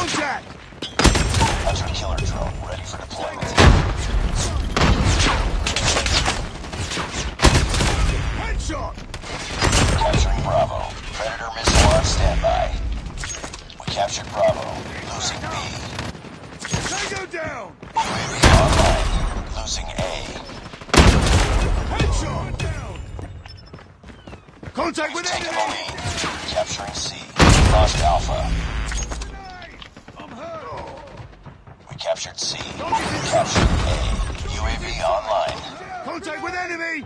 Contact! Hunter killer drone ready for deployment. Headshot! Capturing Bravo. Predator missile on standby. We captured Bravo. Losing B. Tango down! UAV online. Losing A. Headshot! Down! Contact with enemy! Taking the lead. Capturing C. Lost Alpha. Captured C. Captured A. UAV online. Contact with enemy!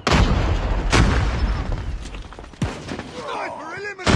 Sniper eliminated!